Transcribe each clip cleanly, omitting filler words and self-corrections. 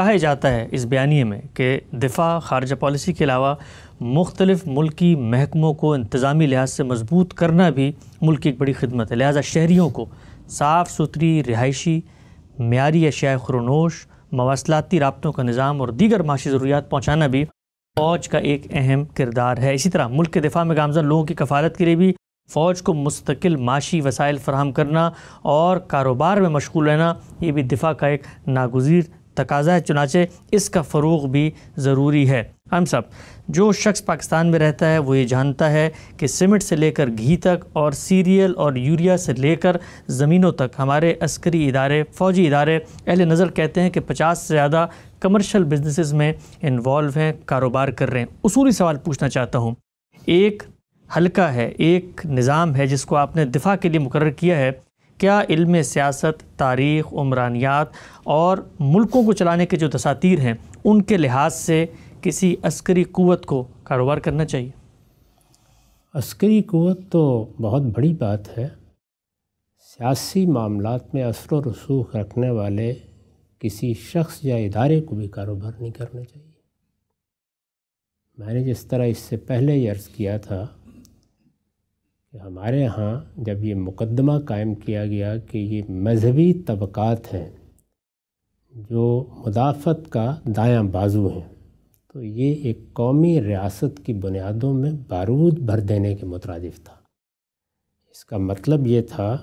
कहा जाता है इस बयानी में कि दिफा खारजा पॉलिसी के अलावा मुख्तलिफ मुल्की महकमों को इंतज़ामी लिहाज से मजबूत करना भी मुल्क की एक बड़ी खिदमत है। लिहाजा शहरीों को साफ़ सुथरी रिहायशी मियारी अशिया खुरनोश मवासलाती राब्तों का निज़ाम और दीगर माशी ज़रूरियात पहुँचाना भी फ़ौज का एक अहम किरदार है। इसी तरह मुल्क के दिफा में गामज़न लोगों की कफ़ालत के लिए भी फ़ौज को मुस्तकिल माशी वसाइल फराहम करना और कारोबार में मशगूल रहना ये भी दिफा का एक नागुज़ीर तकाजा है, चुनाचे इसका फ़रोग भी ज़रूरी है। हम सब जो शख्स पाकिस्तान में रहता है वो ये जानता है कि सीमेंट से लेकर घी तक और सीरियल और यूरिया से लेकर ज़मीनों तक हमारे अस्करी इदारे फ़ौजी इदारे अहले नज़र कहते हैं कि 50 से ज़्यादा कमर्शल बिजनेसेस में इन्वॉल्व हैं, कारोबार कर रहे हैं। उसूली सवाल पूछना चाहता हूँ, एक हलका है, एक निज़ाम है जिसको आपने दिफा के लिए मुकर्रर किया है, क्या इल्म सियासत तारीख़ उमरानियात और मुल्कों को चलाने के जो दसातीर हैं उनके लिहाज से किसी अस्करी क़ुव्वत को कारोबार करना चाहिए? अस्करी क़ुव्वत तो बहुत बड़ी बात है। सियासी मामलात में असर व रसूख रखने वाले किसी शख्स या इदारे को भी कारोबार नहीं करना चाहिए। मैंने जिस तरह इससे पहले ही अर्ज़ किया था कि हमारे यहाँ जब ये मुकदमा कायम किया गया कि ये मजहबी तबक़ात हैं जो मुदाफ़त का दायां बाजू हैं, तो ये एक कौमी रियासत की बुनियादों में बारूद भर देने के मुतरादिफ़ था। इसका मतलब ये था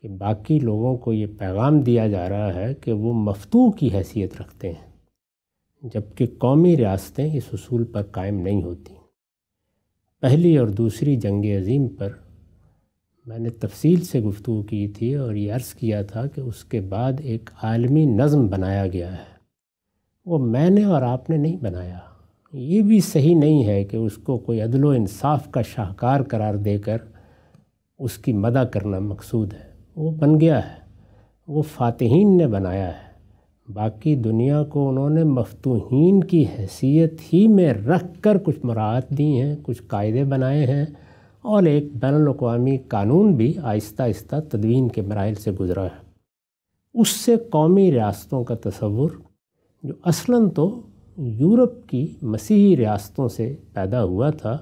कि बाकी लोगों को ये पैगाम दिया जा रहा है कि वो मफतू की हैसियत रखते हैं, जबकि कौमी रियासतें इस उसूल पर कायम नहीं होती। पहली और दूसरी जंग अज़ीम पर मैंने तफसील से गुफ्तगू की थी और ये अर्ज़ किया था कि उसके बाद एक आलमी नज़म बनाया गया है, वो मैंने और आपने नहीं बनाया। ये भी सही नहीं है कि उसको कोई अदल व इंसाफ का शाहकार करार देकर उसकी मदा करना मकसूद है। वो बन गया है, वो फ़ातिहीन ने बनाया है। बाकी दुनिया को उन्होंने मफतूहीन की हैसियत ही में रख कर कुछ मुराद दी हैं, कुछ कायदे बनाए हैं और एक बैनुल-अक़वामी कानून भी आहिस्ता आहिस्ता तदवीन के मराहिल से गुज़रा है। उससे कौमी रियासतों का तस्वुर जो असलन तो यूरोप की मसीही रियासतों से पैदा हुआ था,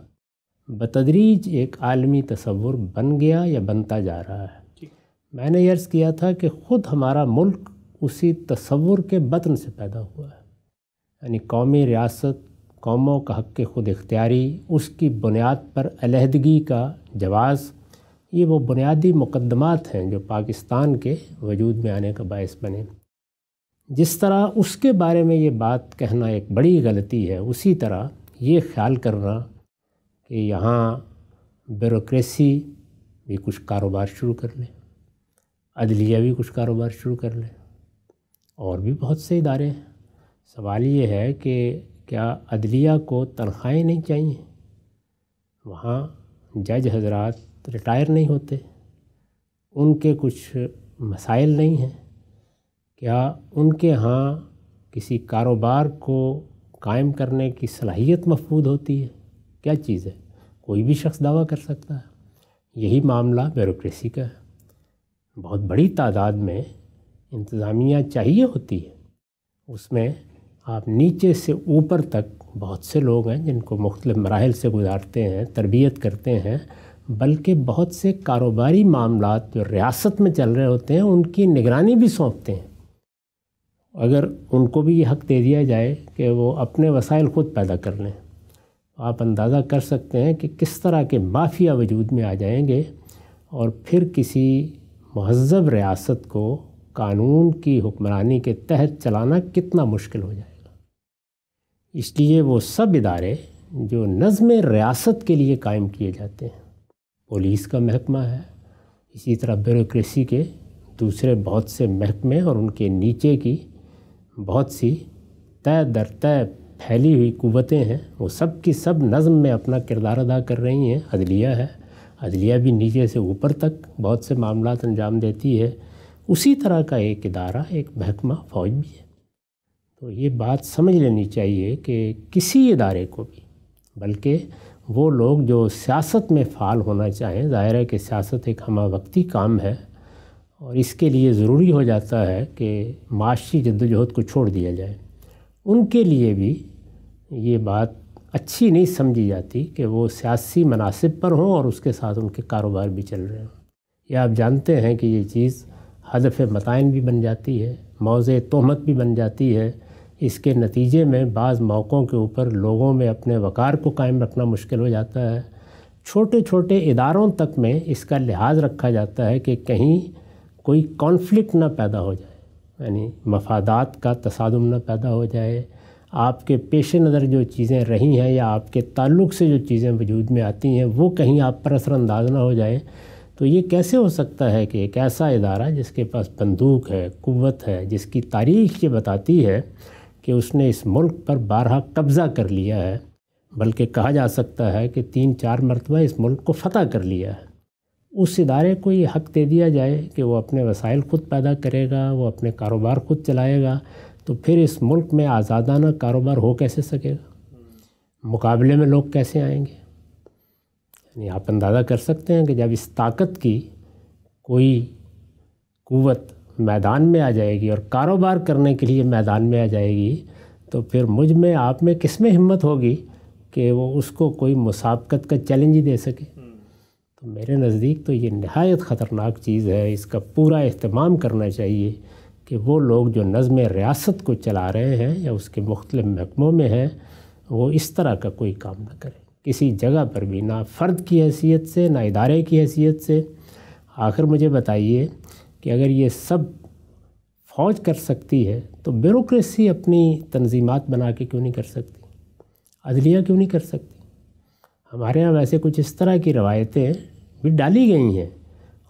बतदरीज एक आलमी तस्वुर बन गया या बनता जा रहा है। मैंने अर्ज़ किया था कि ख़ुद हमारा मुल्क उसी तस्वुर के बतन से पैदा हुआ है, यानी कौमी रियासत, कौमों का हक़ ख़ुद इख्तियारी, उसकी बुनियाद पर अलहदगी का जवाज़, ये वो बुनियादी मुकदमात हैं जो पाकिस्तान के वजूद में आने का बायस बने। जिस तरह उसके बारे में ये बात कहना एक बड़ी गलती है, उसी तरह ये ख्याल करना कि यहाँ ब्यूरोक्रेसी भी कुछ कारोबार शुरू कर लें, अदलिया भी कुछ कारोबार शुरू कर लें और भी बहुत से इदारे हैं। सवाल ये है कि क्या अदलिया को तनख्वाहें नहीं चाहिए? वहाँ जज हजरात रिटायर नहीं होते, उनके कुछ मसाइल नहीं हैं? क्या उनके यहाँ किसी कारोबार को कायम करने की सलाहियत महफूद होती है? क्या चीज़ है? कोई भी शख्स दावा कर सकता है। यही मामला ब्यूरोक्रेसी का है। बहुत बड़ी तादाद में इंतज़ामिया चाहिए होती है, उसमें आप नीचे से ऊपर तक बहुत से लोग हैं जिनको मुख्तलिफ़ मराहिल से गुज़ारते हैं, तरबियत करते हैं, बल्कि बहुत से कारोबारी मामलात जो रियासत में चल रहे होते हैं उनकी निगरानी भी सौंपते हैं। अगर उनको भी ये हक़ दे दिया जाए कि वो अपने वसाइल ख़ुद पैदा कर लें, आप अंदाज़ा कर सकते हैं कि किस तरह के माफिया वजूद में आ जाएंगे और फिर किसी महज़ब रियासत को कानून की हुक्मरानी के तहत चलाना कितना मुश्किल हो जाएगा। इसलिए वो सब इदारे जो नज़म रियासत के लिए कायम किए जाते हैं, पुलिस का महकमा है, इसी तरह ब्यूरोक्रेसी के दूसरे बहुत से महकमे और उनके नीचे की बहुत सी तय दर तय फैली हुई कुव्वतें हैं, वो सब की सब नज़म में अपना किरदार अदा कर रही हैं। अदलिया है, अदलिया भी नीचे से ऊपर तक बहुत से मामलात अंजाम देती है, उसी तरह का एक इदारा, एक महकमा फ़ौज भी है। तो ये बात समझ लेनी चाहिए कि किसी इदारे को भी, बल्कि वो लोग जो सियासत में फ़ाल होना चाहें, ज़ाहिर है कि सियासत एक हमावक्ती काम है और इसके लिए ज़रूरी हो जाता है कि माशी जद्दोजहद को छोड़ दिया जाए। उनके लिए भी ये बात अच्छी नहीं समझी जाती कि वो सियासी मनासिब पर हों और उसके साथ उनके कारोबार भी चल रहे हों। ये आप जानते हैं कि ये चीज़ हदफ़ मतैन भी बन जाती है, मौज़े तोहमत भी बन जाती है। इसके नतीजे में बाज़ मौक़ों के ऊपर लोगों में अपने वक़ार को कायम रखना मुश्किल हो जाता है। छोटे छोटे इदारों तक में इसका लिहाज रखा जाता है कि कहीं कोई कॉन्फ्लिक्ट ना पैदा हो जाए, यानी मफादात का तसादुम ना पैदा हो जाए। आपके पेश नज़र जो चीज़ें रही हैं या आपके ताल्लुक़ से जो चीज़ें वजूद में आती हैं वो कहीं आप पर असरअंदाज ना हो जाए। तो ये कैसे हो सकता है कि एक ऐसा इदारा जिसके पास बंदूक है, कुव्वत है, जिसकी तारीख़ ये बताती है कि उसने इस मुल्क पर बारहा कब्ज़ा कर लिया है, बल्कि कहा जा सकता है कि 3-4 मरतबा इस मुल्क को फ़तह कर लिया है, उस इदारे को ये हक़ दे दिया जाए कि वो अपने वसाइल ख़ुद पैदा करेगा, वो अपने कारोबार ख़ुद चलाएगा, तो फिर इस मुल्क में आज़ादाना कारोबार हो कैसे सकेगा? मुकाबले में लोग कैसे आएंगे? यानी आप अंदाज़ा कर सकते हैं कि जब इस ताकत की कोई कुव्वत मैदान में आ जाएगी और कारोबार करने के लिए मैदान में आ जाएगी, तो फिर मुझ में, आप में, किस में हिम्मत होगी कि वो उसको कोई मुसाबकत का चैलेंज ही दे सके। तो मेरे नज़दीक तो ये नहायत ख़तरनाक चीज़ है। इसका पूरा एहतमाम करना चाहिए कि वो लोग जो नज़्म रियासत को चला रहे हैं या उसके मुख्तलिफ महकमों में हैं, वो इस तरह का कोई काम ना करें किसी जगह पर भी, ना फ़र्द की हैसियत से, ना इदारे की हैसियत से। आखिर मुझे बताइए कि अगर ये सब फ़ौज कर सकती है तो ब्यूरोक्रेसी अपनी तंजीमात बना के क्यों नहीं कर सकती? अदलिया क्यों नहीं कर सकती? हमारे यहाँ वैसे कुछ इस तरह की रवायतें भी डाली गई हैं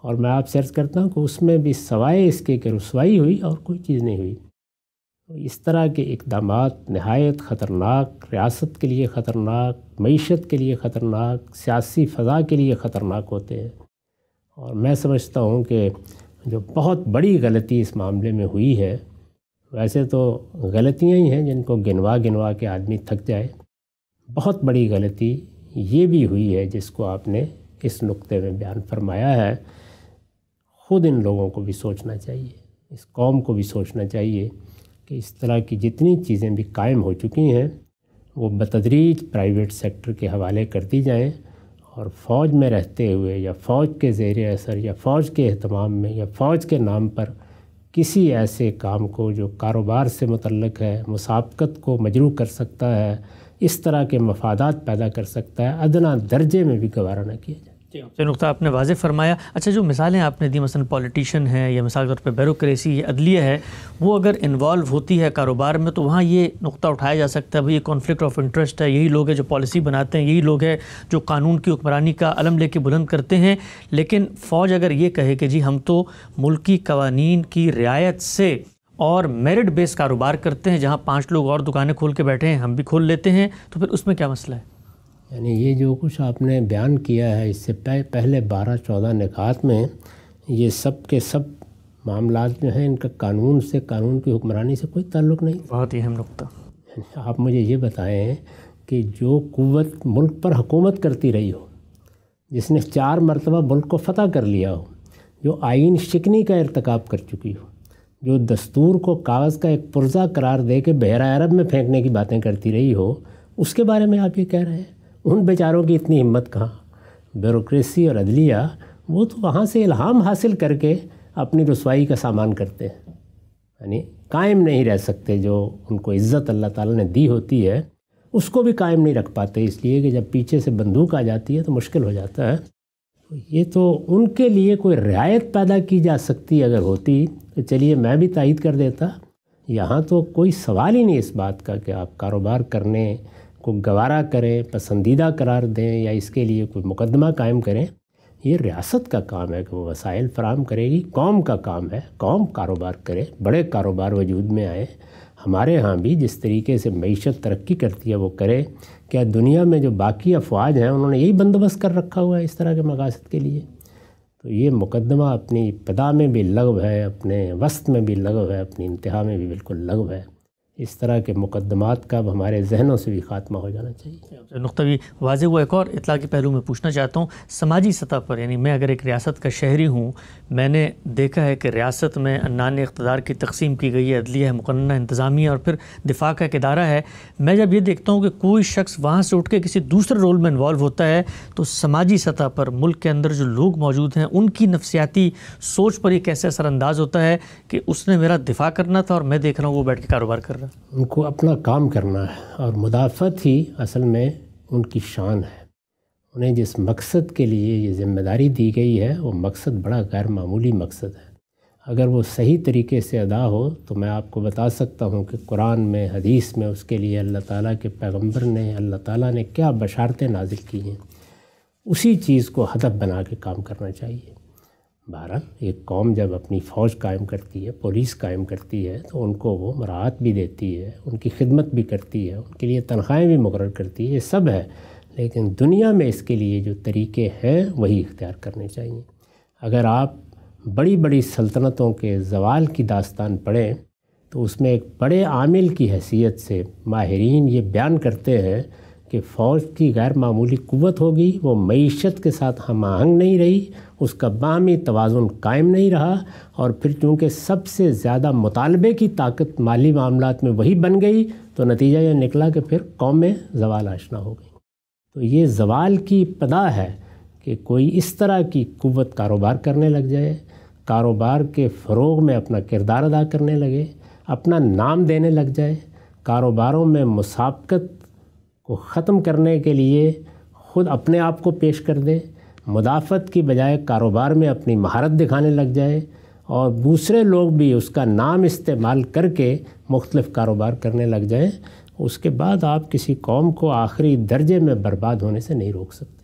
और मैं आपसे अर्ज़ करता हूँ कि उसमें भी सवाए इसके कि रुसवाई हुई और कोई चीज़ नहीं हुई। इस तरह के इक़दामात नहायत ख़तरनाक, रियासत के लिए ख़तरनाक, मईशत के लिए ख़तरनाक, सियासी फ़ज़ा के लिए ख़तरनाक होते हैं। और मैं समझता हूँ कि जो बहुत बड़ी गलती इस मामले में हुई है, वैसे तो गलतियाँ ही हैं जिनको गिनवा गिनवा के आदमी थक जाए, बहुत बड़ी गलती ये भी हुई है जिसको आपने इस नुक्ते में बयान फरमाया है। ख़ुद इन लोगों को भी सोचना चाहिए, इस कौम को भी सोचना चाहिए कि इस तरह की जितनी चीज़ें भी कायम हो चुकी हैं वो बतदरीज प्राइवेट सेक्टर के हवाले कर दी जाएं और फ़ौज में रहते हुए या फ़ौज के ज़ेर असर या फ़ौज के अहतमाम में या फ़ौज के नाम पर किसी ऐसे काम को जो कारोबार से मुतल्लक़ है, मुसाबकत को मजरूह कर सकता है, इस तरह के मफादात पैदा कर सकता है, अदना दर्जे में भी गवारा ना किया जाए। जी, नुक्ता आपने वाज़े फरमाया। अच्छा, जो मिसालें आपने दी, मसलन पॉलिटिशियन है या मिसाल के तौर पर ब्यूरोक्रेसी या अदलिया है, वो अगर इन्वॉल्व होती है कारोबार में तो वहाँ ये नुक्ता उठाया जा सकता है, भाई ये कॉन्फ्लिक्ट ऑफ इंटरेस्ट है, यही लोग हैं जो पॉलिसी बनाते हैं, यही लोग हैं जो कानून की हुक्मरानी का अलम लेके बुलंद करते हैं। लेकिन फ़ौज अगर ये कहे कि जी हम तो मुल्की कवानीन की रियायत से और मेरिट बेस कारोबार करते हैं, जहाँ 5 लोग और दुकानें खोल के बैठे हैं हम भी खोल लेते हैं, तो फिर उसमें क्या मसला है? यानी ये जो कुछ आपने बयान किया है, इससे पहले 12-14 निकात में ये सब के सब मामला जो हैं इनका कानून से, कानून की हुक्मरानी से कोई ताल्लुक़ नहीं। बहुत ही अहम नुक्ता। आप मुझे ये बताएं कि जो कुव्वत मुल्क पर हुकूमत करती रही हो, जिसने 4 मरतबा मुल्क को फ़तह कर लिया हो, जो आइन शिकनी का इरतकाब कर चुकी हो, जो दस्तूर को कागज़ का एक पुर्जा करार दे के बहरा अरब में फेंकने की बातें करती रही हो, उसके बारे में आप ये कह रहे हैं? उन बेचारों की इतनी हिम्मत कहाँ? ब्यूरोक्रेसी और अदलिया वो तो वहाँ से इल्हाम हासिल करके अपनी रुसवाई का सामान करते हैं, यानी कायम नहीं रह सकते। जो उनको इज़्ज़त अल्लाह ताला ने दी होती है उसको भी कायम नहीं रख पाते, इसलिए कि जब पीछे से बंदूक आ जाती है तो मुश्किल हो जाता है। तो ये तो उनके लिए कोई रियायत पैदा की जा सकती अगर होती तो चलिए मैं भी तायद कर देता। यहाँ तो कोई सवाल ही नहीं इस बात का कि आप कारोबार करने को गवारा करें, पसंदीदा करार दें या इसके लिए कोई मुकदमा कायम करें। ये रियासत का काम है कि वो वसाइल फराहम करेगी, कौम का काम है, कौम कारोबार करे, बड़े कारोबार वजूद में आए। हमारे यहाँ भी जिस तरीके से मईशत तरक्की करती है वो करे। क्या दुनिया में जो बाकी अफवाज हैं उन्होंने यही बंदोबस्त कर रखा हुआ है इस तरह के मकासद के लिए? तो ये मुकदमा अपनी इब्तिदा में भी लग़व है, अपने वस्त में भी लग़व है, अपनी इंतहा में भी बिल्कुल लग़व है। इस तरह के मुकदमात का अब हमारे जहनों से भी ख़ात्मा हो जाना चाहिए। नुक़्ता भी वाज़ेह हुआ। एक और इतला के पहलू में पूछना चाहता हूँ, समाजी सतह पर, यानी मैं अगर एक रियासत का शहरी हूँ, मैंने देखा है कि रियासत में अन्नाने इक़्तिदार की तकसीम की गई है, अदलिया है, मुक़न्ना, इंतज़ामिया और फिर दिफा का एक अदारा है। मैं जब ये देखता हूँ कि कोई शख्स वहाँ से उठ के किसी दूसरे रोल में इन्वॉल्व होता है तो समाजी सतह पर मुल्क के अंदर जो लोग मौजूद हैं उनकी नफसियाती सोच पर ये कैसे असरअंदाज होता है कि उसने मेरा दिफा करना था और मैं देख रहा हूँ वो बैठ के कारोबार कर रहा है। उनको अपना काम करना है और मुदाफ़त ही असल में उनकी शान है। उन्हें जिस मकसद के लिए ये ज़िम्मेदारी दी गई है वो मकसद बड़ा गैर मामूली मकसद है। अगर वो सही तरीके से अदा हो तो मैं आपको बता सकता हूँ कि कुरान में, हदीस में उसके लिए अल्लाह ताला के पैगंबर ने, अल्लाह ताला ने क्या बशारतें नाजिल की हैं। उसी चीज़ को हदफ बना के काम करना चाहिए। बहरहाल एक कौम जब अपनी फ़ौज कायम करती है, पुलिस कायम करती है, तो उनको वो मराहत भी देती है, उनकी खिदमत भी करती है, उनके लिए तनख्वाहें भी मुकर्रर करती है, ये सब है। लेकिन दुनिया में इसके लिए जो तरीके हैं वही इख्तियार करने चाहिए। अगर आप बड़ी बड़ी सल्तनतों के ज़वाल की दास्तान पढ़ें तो उसमें एक बड़े आमिल की हैसियत से माहिरीन ये बयान करते हैं कि फ़ौज की गैर मामूली कुव्वत होगी, वो मईशत के साथ हम आहंग नहीं रही, उसका बाहमी तवाज़ुन कायम नहीं रहा, और फिर चूँकि सबसे ज़्यादा मुतालबे की ताकत माली मामलात में वही बन गई तो नतीजा ये निकला कि फिर कौमें ज़वाल आशना हो गई। तो ये ज़वाल की पदा है कि कोई इस तरह की कुव्वत कारोबार करने लग जाए, कारोबार के फ़रोग में अपना किरदार अदा करने लगे, अपना नाम देने लग जाए, कारोबारों में मुसाबकत को ख़त्म करने के लिए ख़ुद अपने आप को पेश कर दे, मुदाफ़त की बजाय कारोबार में अपनी महारत दिखाने लग जाए और दूसरे लोग भी उसका नाम इस्तेमाल करके मुख्तलिफ़ कारोबार करने लग जाए। उसके बाद आप किसी कौम को आखिरी दर्जे में बर्बाद होने से नहीं रोक सकते।